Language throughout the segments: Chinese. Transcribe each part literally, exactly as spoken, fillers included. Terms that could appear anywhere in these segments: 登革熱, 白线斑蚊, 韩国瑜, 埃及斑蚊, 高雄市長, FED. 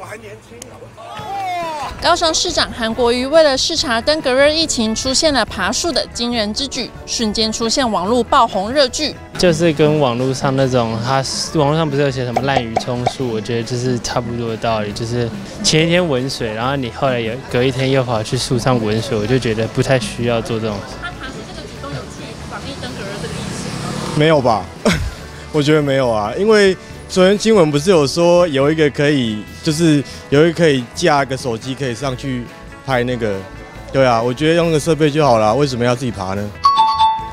我还年轻啊！高雄市长韩国瑜为了视察登革热疫情，出现了爬树的惊人之举，瞬间出现网络爆红热剧。就是跟网络上那种，他网络上不是有写什么滥竽充数，我觉得就是差不多的道理。就是前一天闻水，然后你后来有隔一天又跑去树上闻水，我就觉得不太需要做这种事。他爬树这个举动有去防疫登革热这个疫情吗？没有吧？我觉得没有啊，因为昨天新闻不是有说有一个可以，就是有一个可以架个手机可以上去拍那个，对啊，我觉得用个设备就好了，为什么要自己爬呢？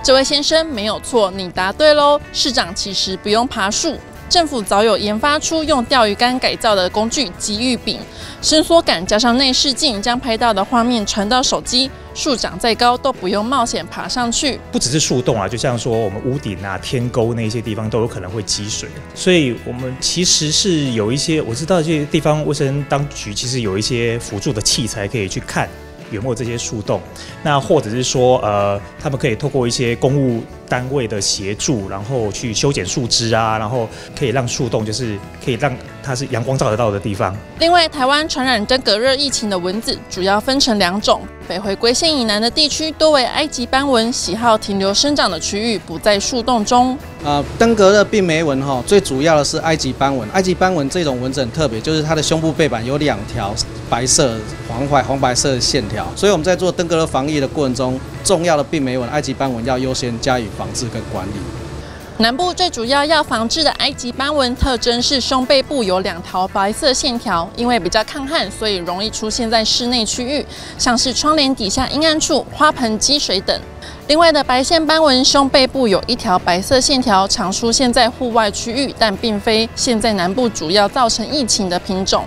这位先生没有错，你答对喽。市长其实不用爬树，政府早有研发出用钓鱼竿改造的工具集玉柄，伸缩杆加上内视镜，将拍到的画面传到手机。 树长再高都不用冒险爬上去，不只是树洞啊，就像说我们屋顶啊、天沟那些地方都有可能会积水，所以我们其实是有一些，我知道这些地方卫生当局其实有一些辅助的器材可以去看有没有这些树洞，那或者是说呃，他们可以透过一些公务单位的协助，然后去修剪树枝啊，然后可以让树洞就是可以让它是阳光照得到的地方。另外，台湾传染登革热疫情的蚊子主要分成两种。 北回归线以南的地区多为埃及斑蚊，喜好停留生长的区域，不在树洞中。呃，登革热病媒蚊哈，最主要的是埃及斑蚊。埃及斑蚊这种蚊子很特别，就是它的胸部背板有两条白色、黄白、黄白色的线条。所以我们在做登革热防疫的过程中，重要的病媒蚊埃及斑蚊要优先加以防治跟管理。 南部最主要要防治的埃及斑蚊特征是胸背部有两条白色线条，因为比较抗旱，所以容易出现在室内区域，像是窗帘底下阴暗处、花盆积水等。另外的白线斑蚊胸背部有一条白色线条，常出现在户外区域，但并非现在南部主要造成疫情的品种。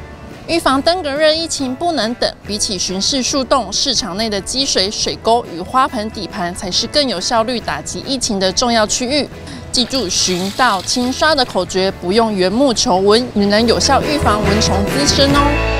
预防登革热疫情不能等，比起巡视树洞，市场内的积水、水沟与花盆底盘才是更有效率打击疫情的重要区域。记住巡倒清刷的口诀，不用缘木求蚊，也能有效预防蚊虫滋生哦。